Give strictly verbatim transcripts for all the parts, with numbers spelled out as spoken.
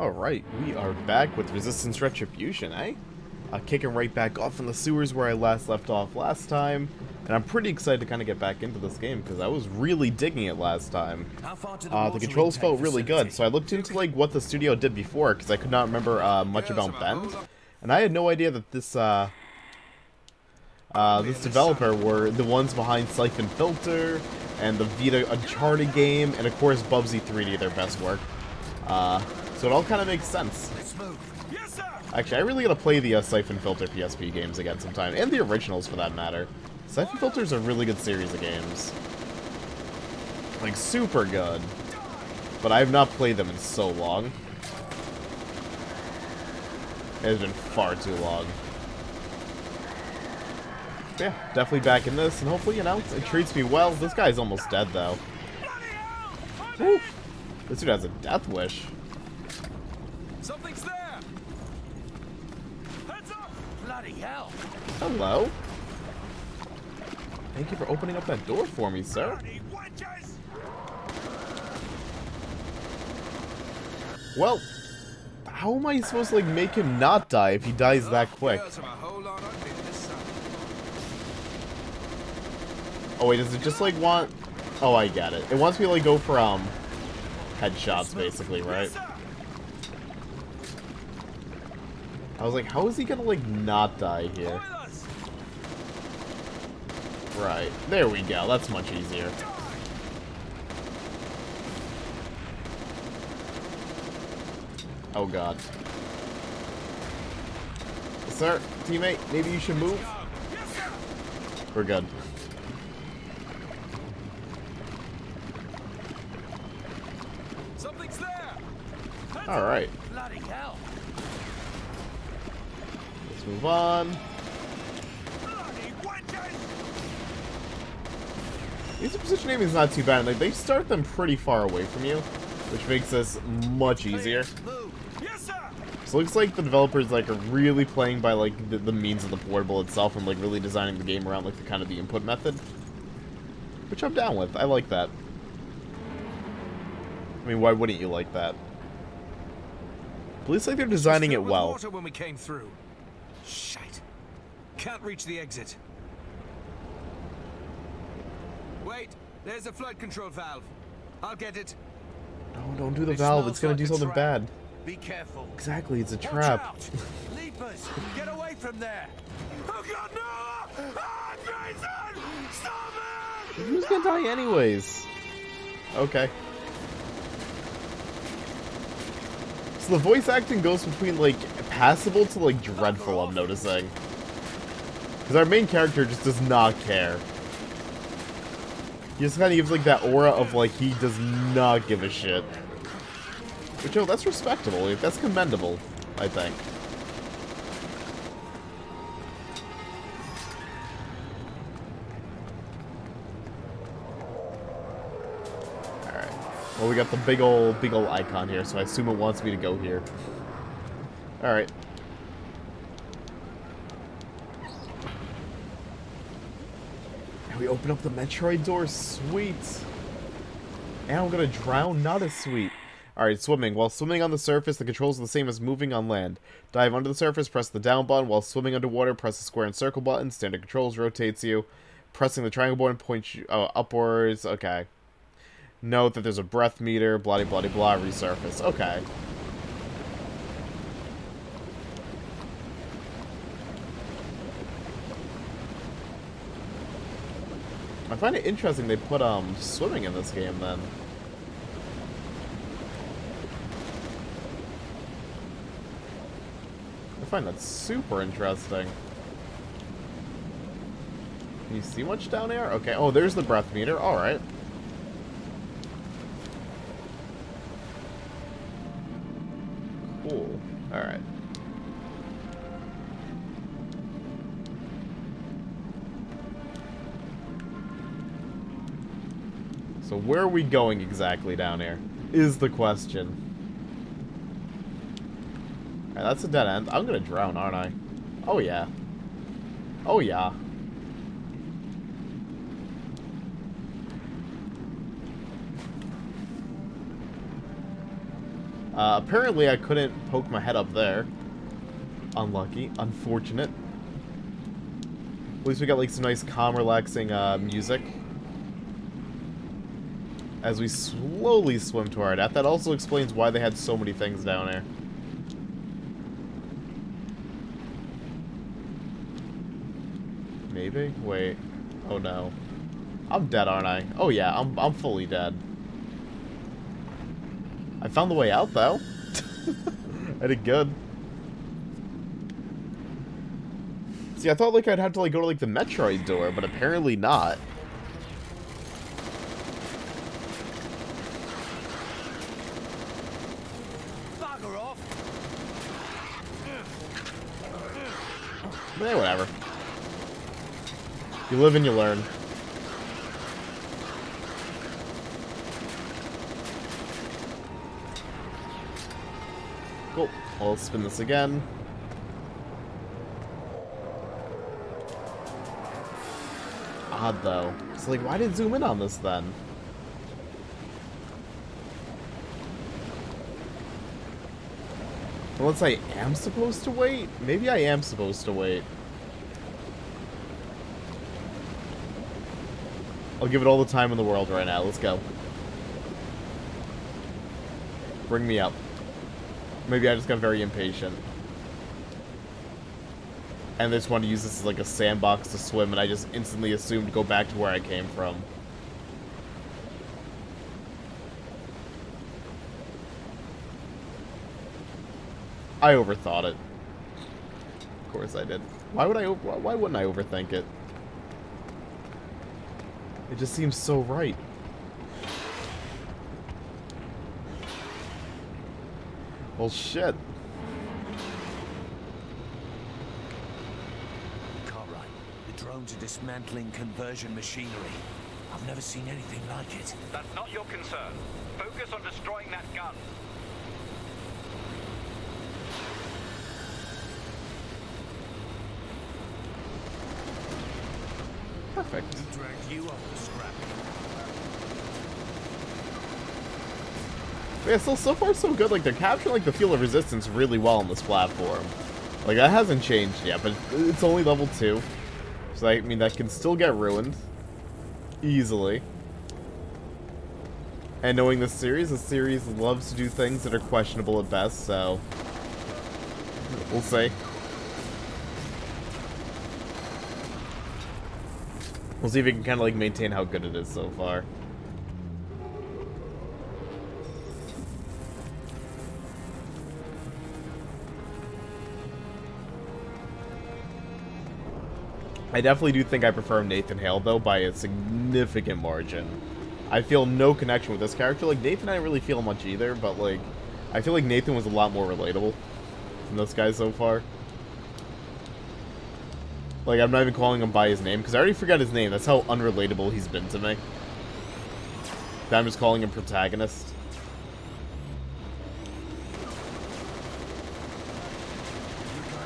Alright, we are back with Resistance Retribution, eh? Uh, kicking right back off in the sewers where I last left off last time. And I'm pretty excited to kind of get back into this game because I was really digging it last time. Uh, the controls felt really good, so I looked into like what the studio did before because I could not remember uh, much about Bend. And I had no idea that this, uh, uh, this developer were the ones behind Siphon Filter and the Vita Uncharted game and of course Bubsy three D, their best work. Uh, so it all kind of makes sense. Actually, I really gotta play the uh, Siphon Filter P S P games again sometime, and the originals for that matter. Siphon Filter is a really good series of games. Like, super good. But I have not played them in so long. It has been far too long. But yeah, definitely back in this, and hopefully, you know, it treats me well. This guy's almost dead, though. Woo! This dude has a death wish. Something's there. Heads up! Bloody hell! Hello. Thank you for opening up that door for me, sir. Well, how am I supposed to like make him not die if he dies that quick? Oh wait, does it just like want? Oh, I get it. It wants me to like go for um headshots, basically, right? I was like, how is he gonna like not die here? Right, there we go, that's much easier. Oh god. Sir, teammate, maybe you should move? We're good. Something's there! Alright. Bloody hell. Let's move on. These position aiming is not too bad. Like they start them pretty far away from you, which makes this much easier. So it looks like the developers like are really playing by like the, the means of the portable itself and like really designing the game around like the kind of the input method, which I'm down with. I like that. I mean, why wouldn't you like that? At least like they're designing it well. Water when we came through. Shite. Can't reach the exit. Wait, there's a flood control valve. I'll get it. No, don't do the valve. It's gonna do something bad. Be careful. Exactly, it's a trap. Leapers, get away from there. Oh god, no! Ah, Grayson! Stop it! Who's gonna die anyways? Okay. So the voice acting goes between like passable to like dreadful. I'm noticing because our main character just does not care. He just kind of gives like that aura of like he does not give a shit, which oh, that's respectable. Like, that's commendable, I think. All right. Well, we got the big old, big old icon here, so I assume it wants me to go here. All right. We open up the Metroid door, sweet. And I'm gonna drown, not as sweet. Alright, swimming. While swimming on the surface, the controls are the same as moving on land. Dive under the surface, press the down button. While swimming underwater, press the square and circle button. Standard controls rotates you. Pressing the triangle button points you uh, upwards. Okay. Note that there's a breath meter, blah, blah, blah, resurface. Okay. I find it interesting they put um swimming in this game then. I find that super interesting. Can you see much down there? Okay, oh there's the breath meter, alright. Cool. Alright. So where are we going exactly down here is the question. Alright, that's a dead end. I'm gonna drown, aren't I? Oh yeah. Oh yeah. Uh, apparently I couldn't poke my head up there. Unlucky. Unfortunate. At least we got like some nice calm, relaxing uh, music. As we slowly swim to our death. That also explains why they had so many things down there. Maybe? Wait. Oh no. I'm dead, aren't I? Oh yeah, I'm, I'm fully dead. I found the way out, though. I did good. See, I thought like I'd have to like go to like the Metroid door, but apparently not. Eh, whatever. You live and you learn. Cool. I'll spin this again. Odd, though. It's like, why did it zoom in on this, then? Unless I am supposed to wait? Maybe I am supposed to wait. I'll give it all the time in the world right now. Let's go. Bring me up. Maybe I just got very impatient. And just wanted to use this as like a sandbox to swim, and I just instantly assumed to go back to where I came from. I overthought it. Of course I did. Why would I? Why wouldn't I overthink it? It just seems so right. Well, shit. Cartwright, the drones are dismantling conversion machinery. I've never seen anything like it. That's not your concern. Focus on destroying that gun. Perfect. You up yeah, so, so far so good. Like, they're capturing like the feel of resistance really well on this platform. Like, that hasn't changed yet, but it's only level two. So, I mean, that can still get ruined. Easily. And knowing this series, the series loves to do things that are questionable at best, so... We'll see. We'll see if we can kind of like maintain how good it is so far. I definitely do think I prefer Nathan Hale, though, by a significant margin. I feel no connection with this character. Like, Nathan, I didn't really feel much either, but like, I feel like Nathan was a lot more relatable than this guy so far. Like, I'm not even calling him by his name, because I already forgot his name. That's how unrelatable he's been to me. I'm just calling him protagonist.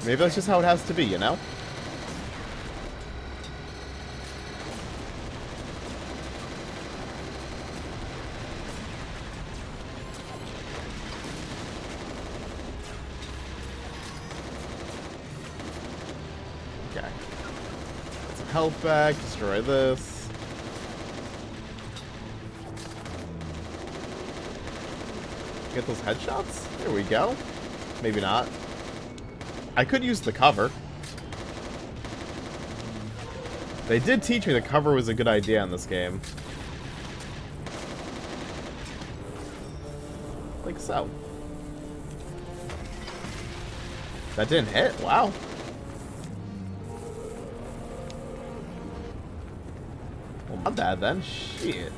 Maybe that's just how it has to be, you know? Health back, destroy this. Get those headshots? There we go. Maybe not. I could use the cover. They did teach me the cover was a good idea in this game. Like so. That didn't hit? Wow. My bad then, shit.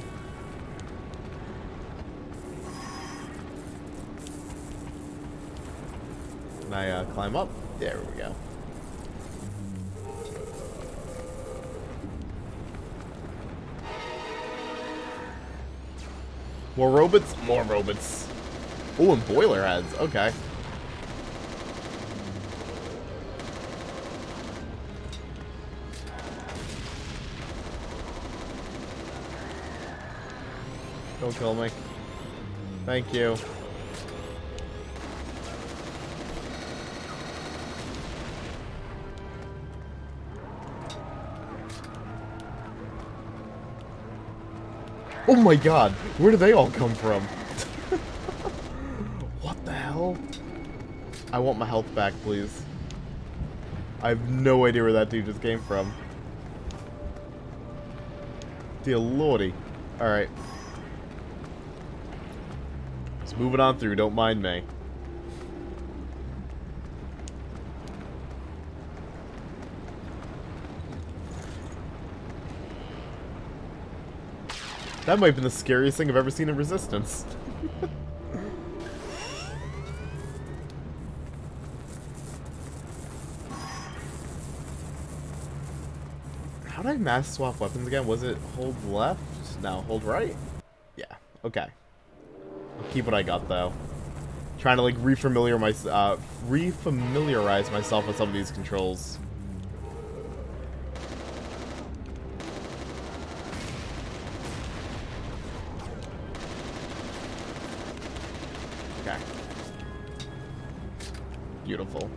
Can I uh, climb up? There we go. More robots? More robots. Oh, and boiler heads. Okay. Don't kill me. Thank you. Oh my god, where do they all come from? What the hell? I want my health back, please. I have no idea where that dude just came from. Dear lordy. Alright. Just moving on through, don't mind me. That might have been the scariest thing I've ever seen in Resistance. How did I mass swap weapons again? Was it hold left? No, hold right? Yeah, okay. I'll keep what I got, though. Trying to, like, re-familiar my, uh, re-familiarize myself with some of these controls. Beautiful.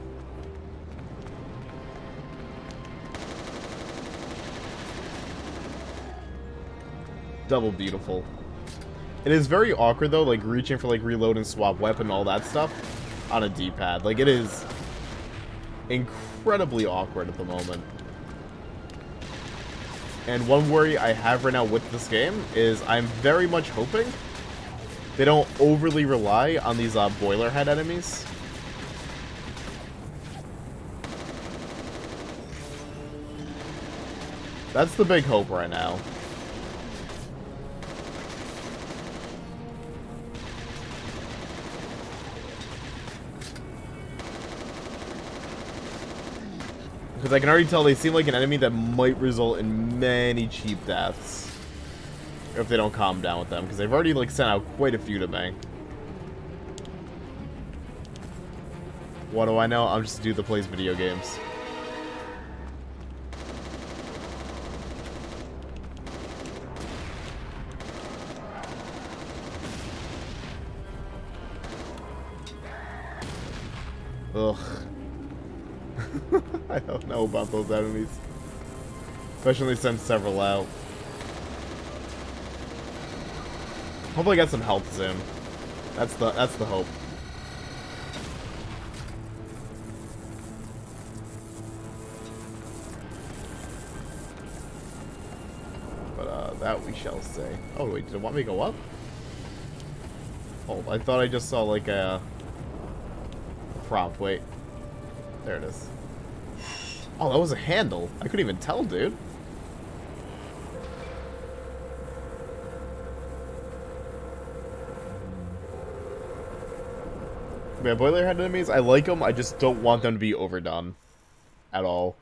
Double beautiful. It is very awkward though, like reaching for like reload and swap weapon and all that stuff on a D-pad. Like it is incredibly awkward at the moment. And one worry I have right now with this game is I'm very much hoping they don't overly rely on these uh, boilerhead enemies. That's the big hope right now. Because I can already tell they seem like an enemy that might result in many cheap deaths. If they don't calm down with them. Because they've already like sent out quite a few to me. What do I know? I'm just a dude that plays video games. Ugh. I don't know about those enemies. Especially since several out. Hopefully I got some health soon. That's the that's the hope. But uh that we shall see. Oh wait, did it want me to go up? Oh, I thought I just saw like a prompt, wait. There it is. Oh, that was a handle. I couldn't even tell, dude. Yeah, boilerhead enemies, I like them, I just don't want them to be overdone. At all.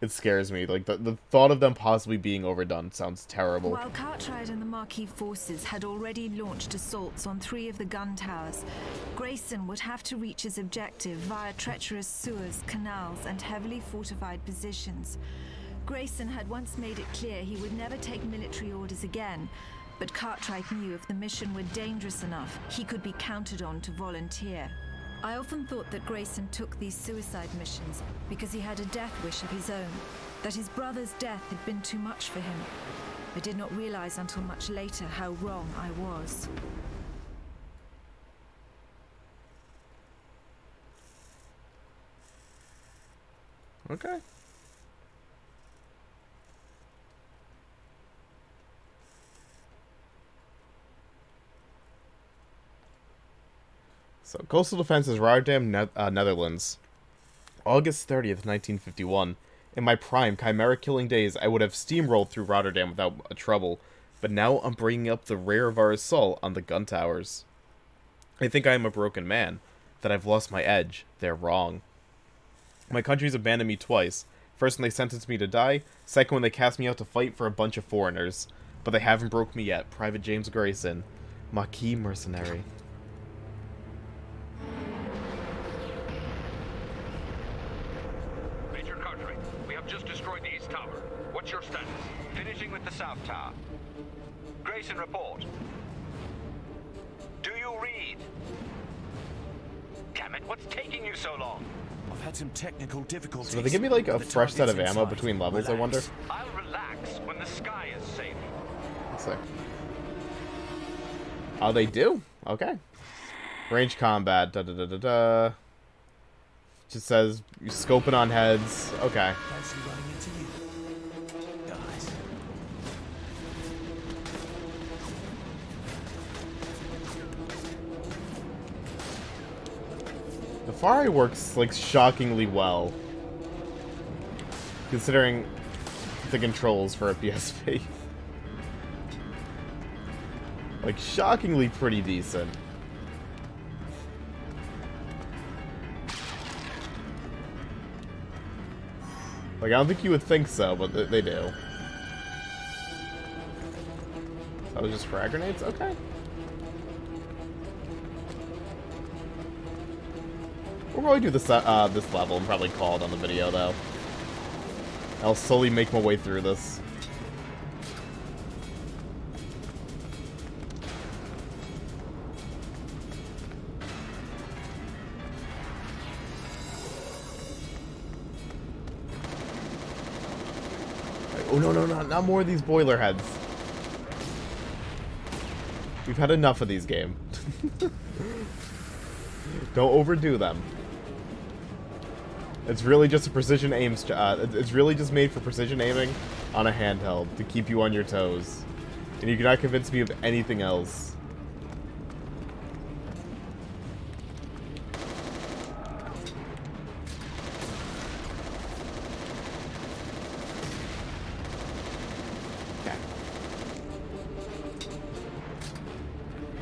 It scares me. Like, the, the thought of them possibly being overdone sounds terrible. While Cartwright and the Marquis forces had already launched assaults on three of the gun towers, Grayson would have to reach his objective via treacherous sewers, canals, and heavily fortified positions. Grayson had once made it clear he would never take military orders again, but Cartwright knew if the mission were dangerous enough, he could be counted on to volunteer. I often thought that Grayson took these suicide missions because he had a death wish of his own, that his brother's death had been too much for him. I did not realize until much later how wrong I was. Okay. So, Coastal Defense is Rotterdam, ne uh, Netherlands. August thirtieth, nineteen fifty-one. In my prime, Chimera killing days, I would have steamrolled through Rotterdam without a trouble. But now I'm bringing up the rear of our assault on the gun towers. I think I am a broken man. That I've lost my edge. They're wrong. My country's abandoned me twice. First when they sentenced me to die. Second when they cast me out to fight for a bunch of foreigners. But they haven't broke me yet. Private James Grayson. Marquis mercenary. Finishing with the South Tower. Grayson, report. Do you read? Damn it, what's taking you so long? I've had some technical difficulties. So they give me like a fresh set of ammo between levels, relax. I wonder. I'll relax when the sky is safe. One sec. Oh, they do? Okay. Range combat. Da da da da da. Just says you're scoping on heads. Okay. The Fari works like shockingly well, considering the controls for a P S P. Like, shockingly pretty decent. Like, I don't think you would think so, but th they do. That was just frag grenades? Okay. We'll probably do this, uh, this level and probably call it on the video, though. I'll slowly make my way through this. Oh, no, no, no, not more of these boiler heads. We've had enough of these, game. Don't overdo them. It's really just a precision aims... Uh, it's really just made for precision aiming on a handheld to keep you on your toes. And you cannot convince me of anything else.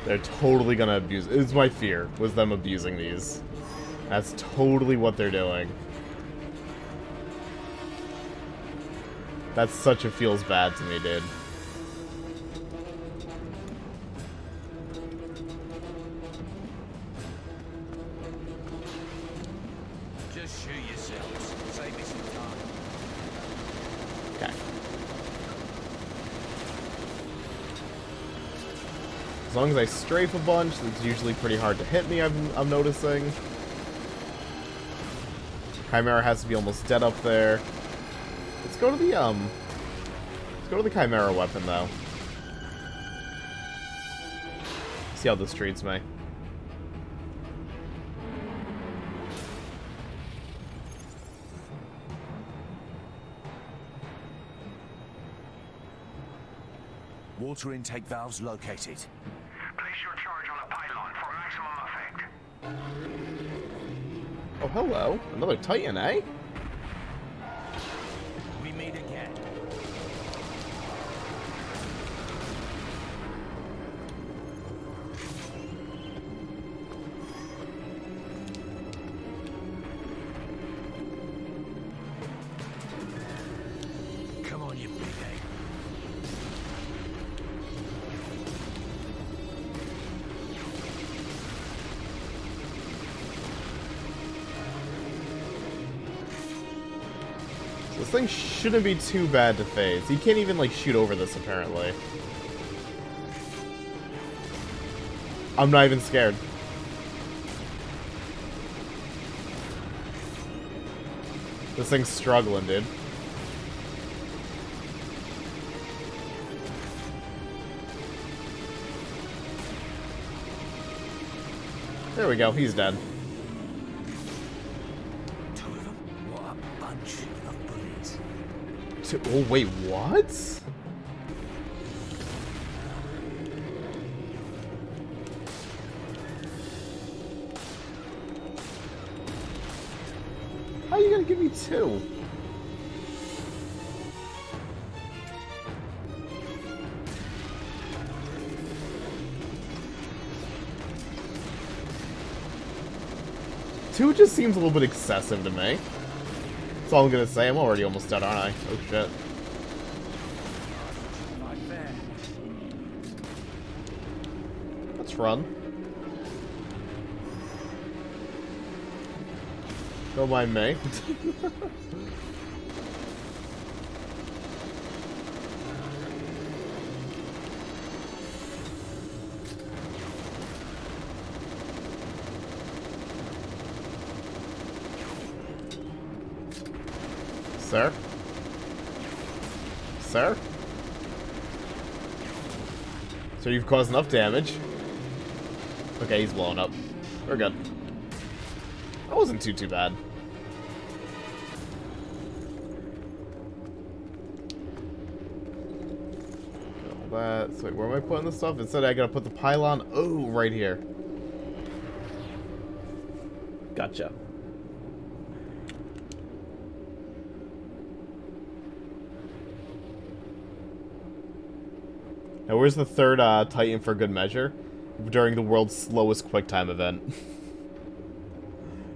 They're totally gonna abuse. It was my fear, was them abusing these. That's totally what they're doing. That's such a feels bad to me, dude. Just shoot yourselves. Save me some time. Okay. As long as I strafe a bunch, it's usually pretty hard to hit me, I'm, I'm noticing. Chimera has to be almost dead up there. Let's go to the, um... Let's go to the Chimera weapon, though. See how this treats me. Water intake valves located. Place your charge on the pylon for maximum effect. Oh, hello. Another Titan, eh? We meet again. Come on, you big egg. This thing shouldn't be too bad to phase. You can't even, like, shoot over this, apparently. I'm not even scared. This thing's struggling, dude. There we go, he's dead. Oh, wait, what? How are you gonna give me two? Two just seems a little bit excessive to me. That's all I'm gonna say. I'm already almost dead, aren't I? Oh shit. Let's run. Don't mind me. Sir? Sir? So you've caused enough damage. Okay, he's blowing up. We're good. That wasn't too, too bad. All that. So wait, where am I putting this stuff? Instead, I gotta put the pylon. Oh, right here. Gotcha. Now, where's the third uh, Titan for good measure? During the world's slowest quick time event.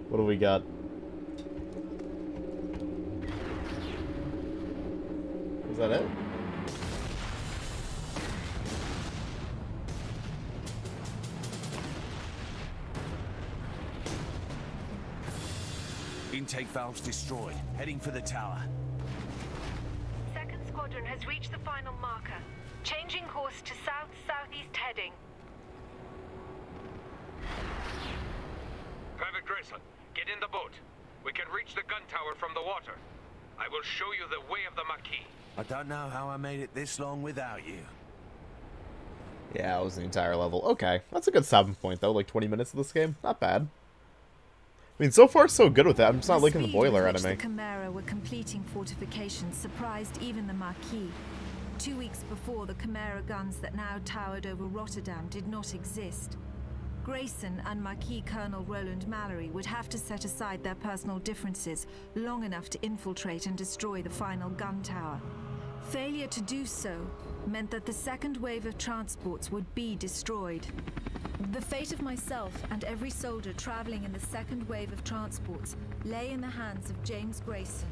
What do we got? Is that it? Intake valves destroyed. Heading for the tower. Second squadron has reached the final marker. Changing course to south-southeast heading. Private Grayson, get in the boat. We can reach the gun tower from the water. I will show you the way of the Marquis. I don't know how I made it this long without you. Yeah, it was the entire level. Okay, that's a good stopping point, though. Like twenty minutes of this game. Not bad. I mean, so far so good with that. I'm just not licking the boiler out of me. The Chimera were completing fortifications surprised even the Marquis. Two weeks before, the Chimera guns that now towered over Rotterdam did not exist. Grayson and Marquis Colonel Roland Mallory would have to set aside their personal differences long enough to infiltrate and destroy the final gun tower. Failure to do so meant that the second wave of transports would be destroyed. The fate of myself and every soldier traveling in the second wave of transports lay in the hands of James Grayson.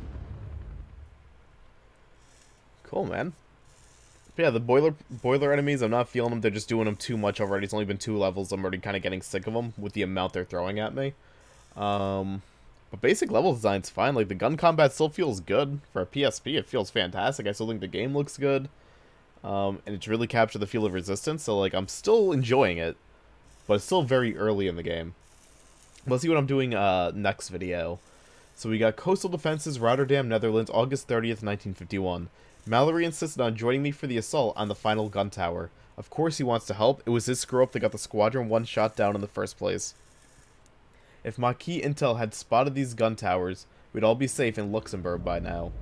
Cool, man. But yeah, the boiler boiler enemies, I'm not feeling them. They're just doing them too much already. It's only been two levels. I'm already kind of getting sick of them with the amount they're throwing at me. Um, but basic level design's fine. Like, the gun combat still feels good. For a P S P, it feels fantastic. I still think the game looks good. Um, and it's really captured the feel of Resistance. So, like, I'm still enjoying it. But it's still very early in the game. Let's see what I'm doing uh, next video. So we got Coastal Defenses, Rotterdam, Netherlands, August thirtieth, nineteen fifty-one. Mallory insisted on joining me for the assault on the final gun tower. Of course he wants to help. It was his screw-up that got the squadron one shot down in the first place. If Marquis Intel had spotted these gun towers, we'd all be safe in Luxembourg by now.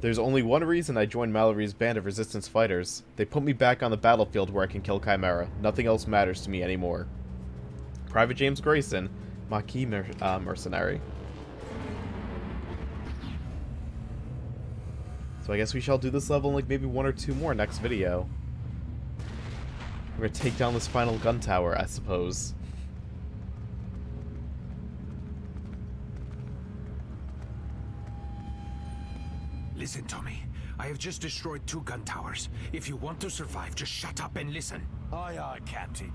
There's only one reason I joined Mallory's band of resistance fighters. They put me back on the battlefield where I can kill Chimera. Nothing else matters to me anymore. Private James Grayson, Marquis Mer uh, Mercenary. So I guess we shall do this level in like maybe one or two more next video. We're gonna take down this final gun tower, I suppose. Listen, Tommy. I have just destroyed two gun towers. If you want to survive, just shut up and listen. Aye, aye, Captain.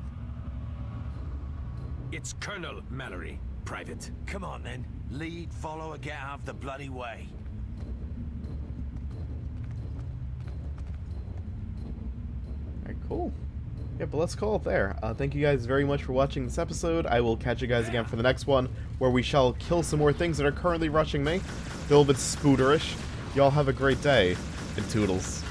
It's Colonel Mallory, Private. Come on, then. Lead, follow, or get out of the bloody way. Alright, cool. Yeah, but let's call it there. Uh, thank you guys very much for watching this episode. I will catch you guys again for the next one, where we shall kill some more things that are currently rushing me. They're a little bit spooterish. Y'all have a great day, and toodles.